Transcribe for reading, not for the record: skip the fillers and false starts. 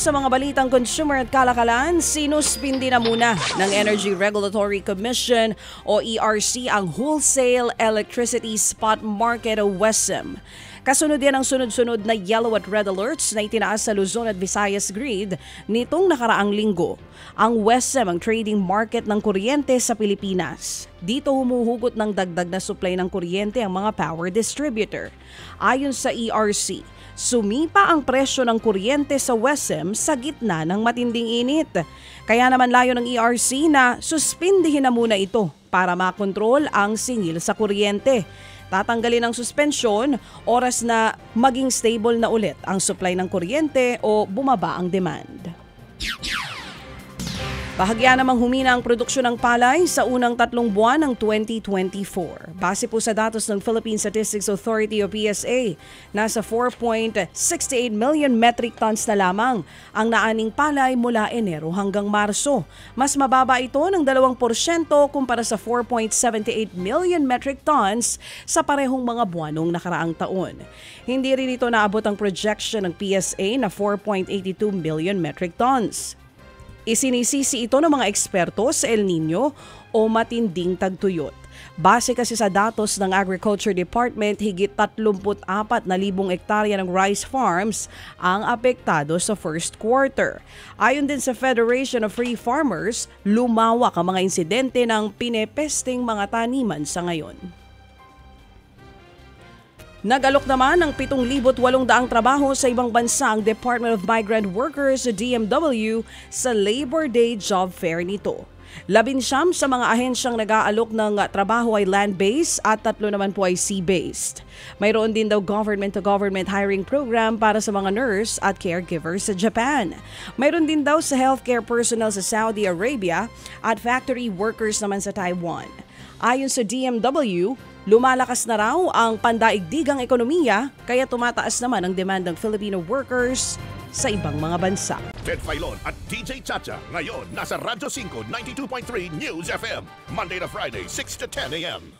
Sa mga balitang consumer at kalakalan, sinuspindi na muna ng Energy Regulatory Commission o ERC ang wholesale electricity spot market o WESM. Kasunod yan ang sunod-sunod na yellow at red alerts na itinaas sa Luzon at Visayas grid nitong nakaraang linggo. Ang WESM ang trading market ng kuryente sa Pilipinas. Dito humuhugot ng dagdag na supply ng kuryente ang mga power distributor. Ayon sa ERC, sumipa ang presyo ng kuryente sa WESM sa gitna ng matinding init. Kaya naman layo ng ERC na suspindihin na muna ito para makontrol ang singil sa kuryente. Tatanggalin ang suspensyon oras na maging stable na ulit ang supply ng kuryente o bumaba ang demand. Bahagya namang humina ang produksyon ng palay sa unang 3 buwan ng 2024. Base po sa datos ng Philippine Statistics Authority o PSA, nasa 4.68 million metric tons na lamang ang naaning palay mula Enero hanggang Marso. Mas mababa ito ng 2% kumpara sa 4.78 million metric tons sa parehong mga buwan noong nakaraang taon. Hindi rin ito naabot ang projection ng PSA na 4.82 million metric tons. Isinisisi ito ng mga eksperto sa El Niño o matinding tagtuyot. Base kasi sa datos ng Agriculture Department, higit 34,000 hektarya ng rice farms ang apektado sa first quarter. Ayon din sa Federation of Free Farmers, lumawak ang mga insidente ng pinepesting mga taniman sa ngayon. Nag-alok naman ng 7,800 trabaho sa ibang bansa ang Department of Migrant Workers o DMW sa Labor Day job fair nito. 19 sa mga ahensyang nag-aalok ng trabaho ay land-based at 3 naman po ay sea-based. Mayroon din daw government-to-government hiring program para sa mga nurse at caregivers sa Japan. Mayroon din daw sa healthcare personnel sa Saudi Arabia at factory workers naman sa Taiwan. Ayon sa DMW, lumalakas na raw ang pandaigdigang ekonomiya kaya tumataas naman ang demand ng Filipino workers sa ibang mga bansa. Ted Failon at DJ Chacha ngayon nasa Radyo 5 92.3 News FM, Monday to Friday 6 to 10 a.m.